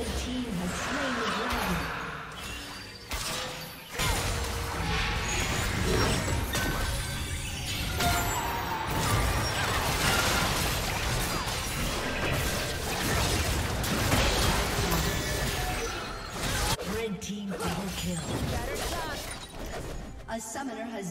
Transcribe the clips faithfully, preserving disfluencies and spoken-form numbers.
Red team has slain the dragon. Red team double kill. A summoner has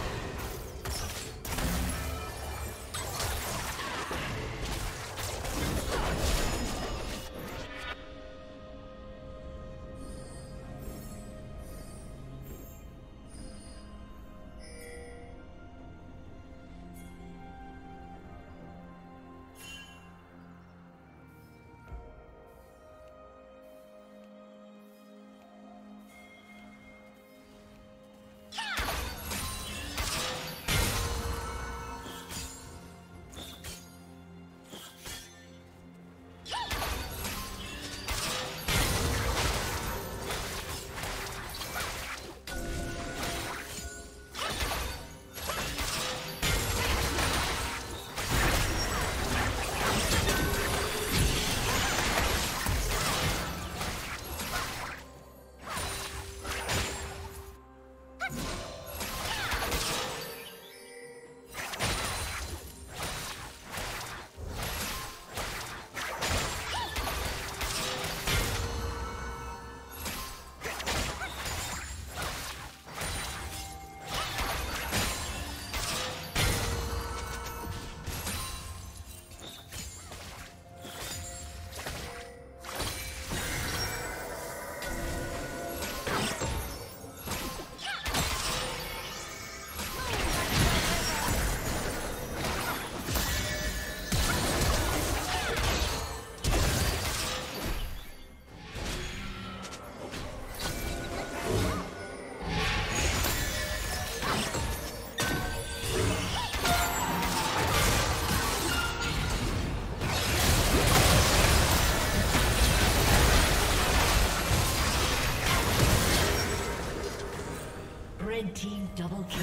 Team double kill.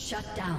Shut down.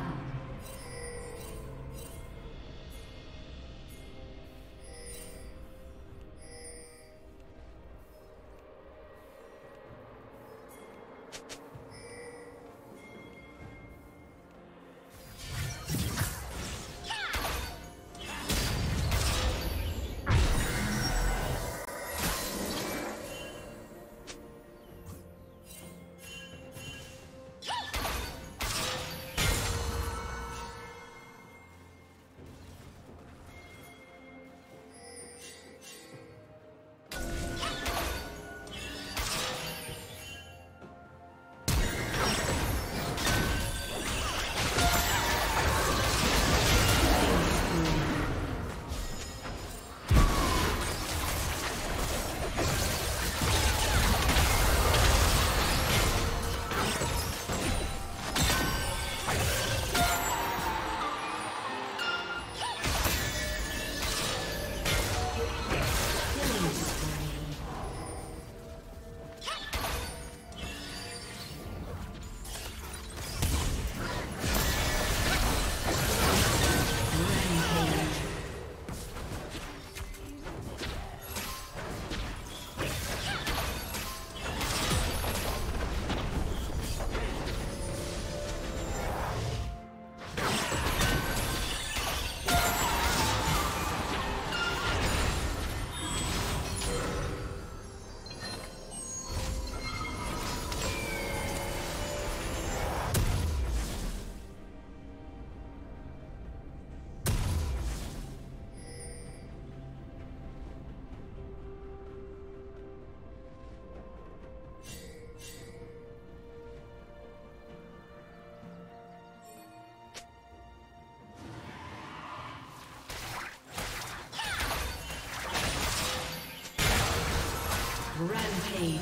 Rampage.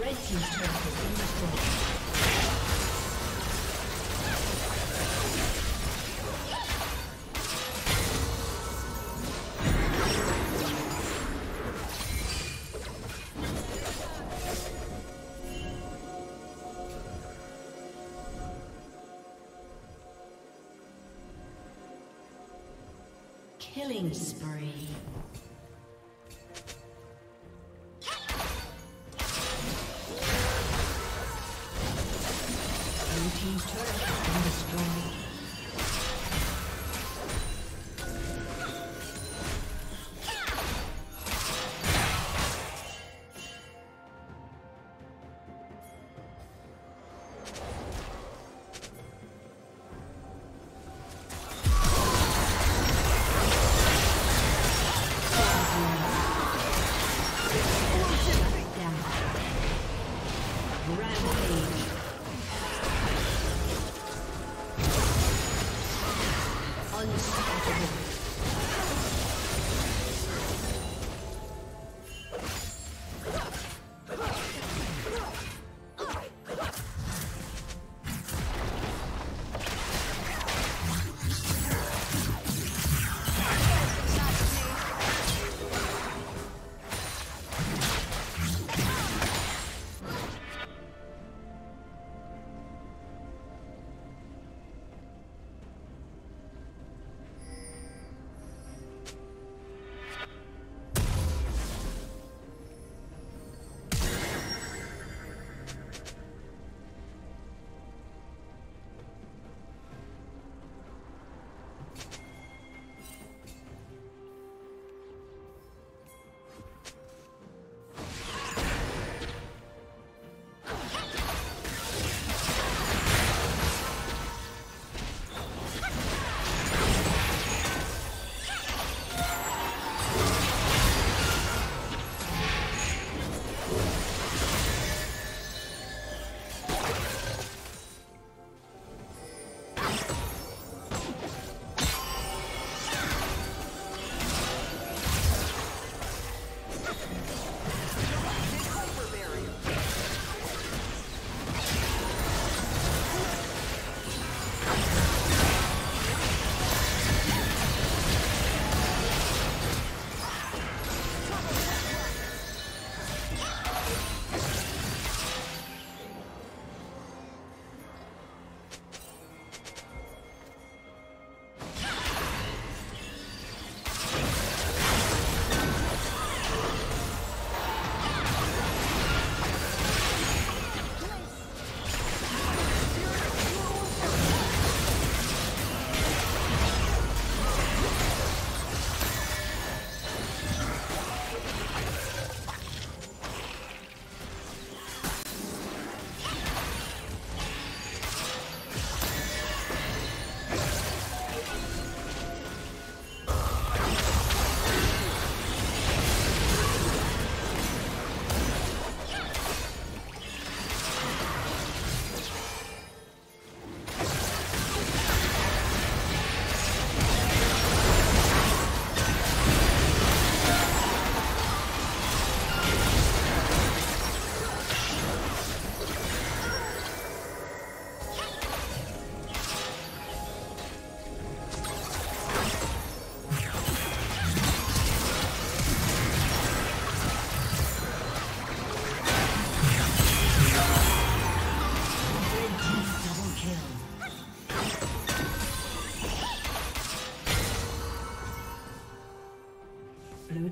Red team's turret has been destroyed. Killing spree.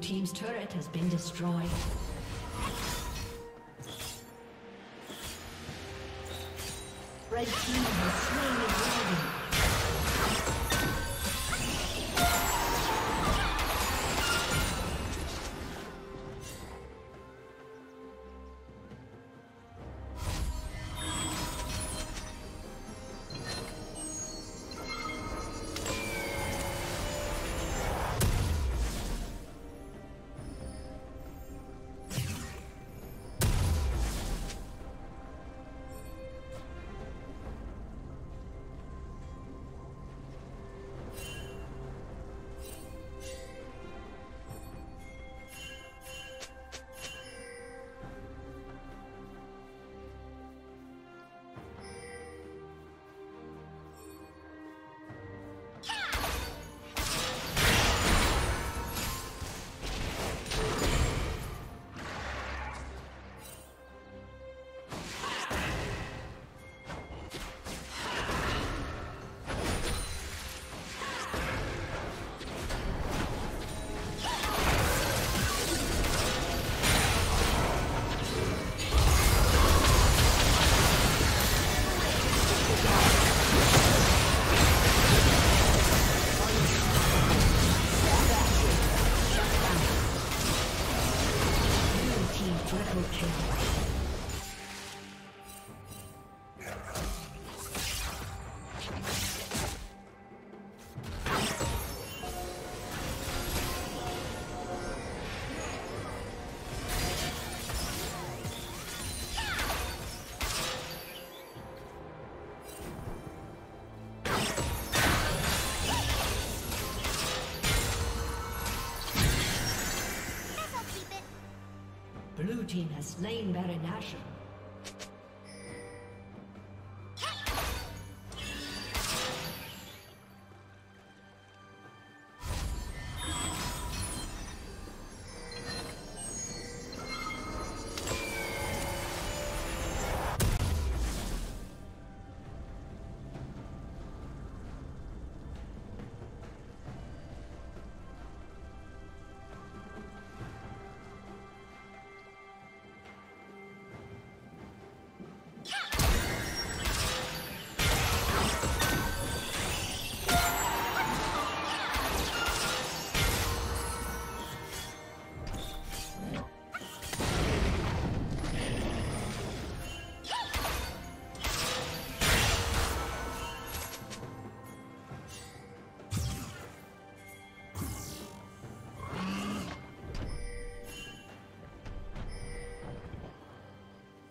team's turret has been destroyed. Red team has slain the dragon. Blue team has slain Baron Nashor.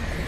Yeah.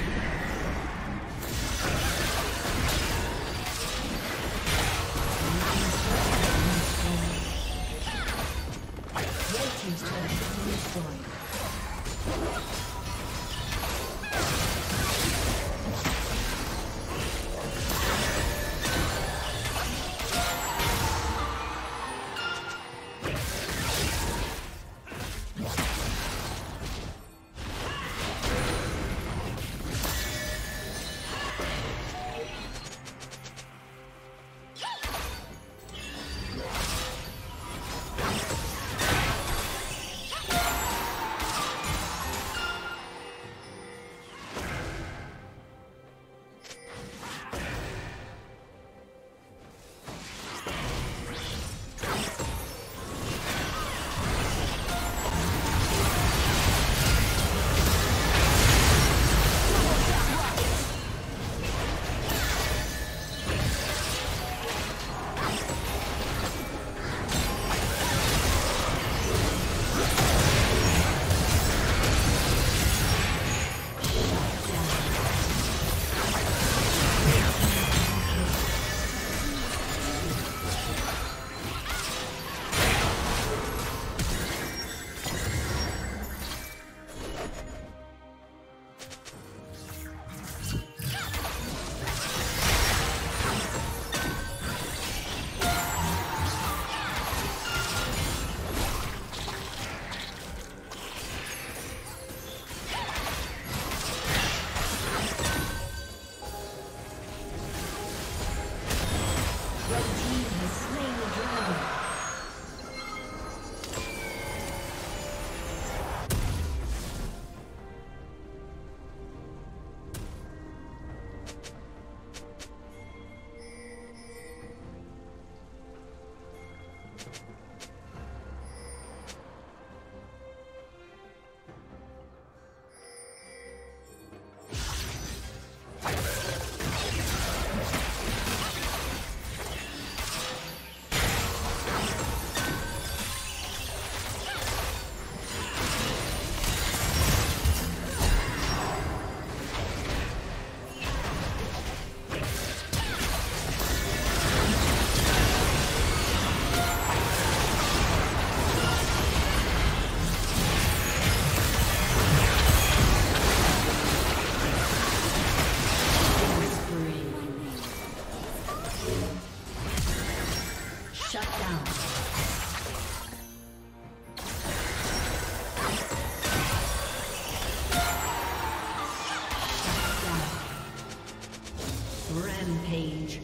Rampage.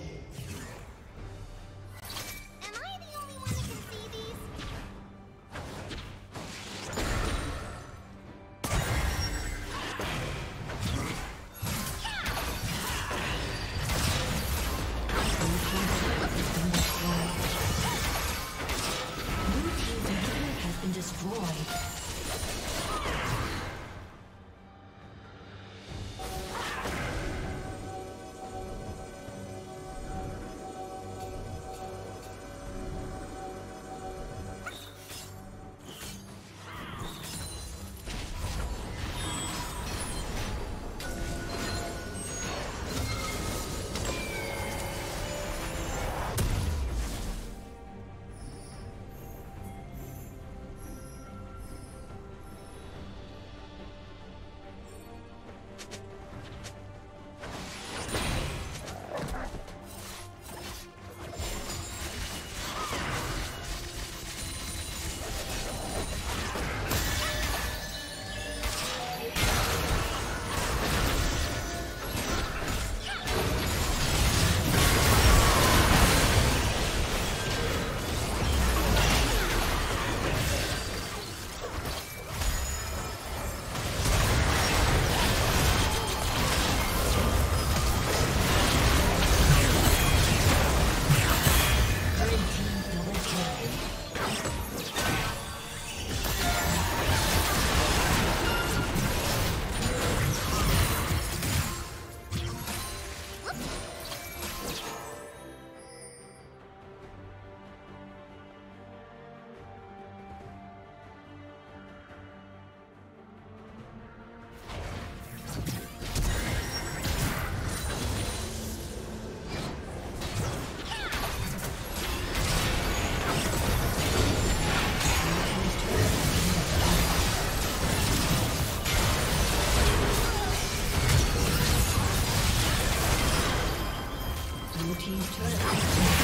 Team's turret.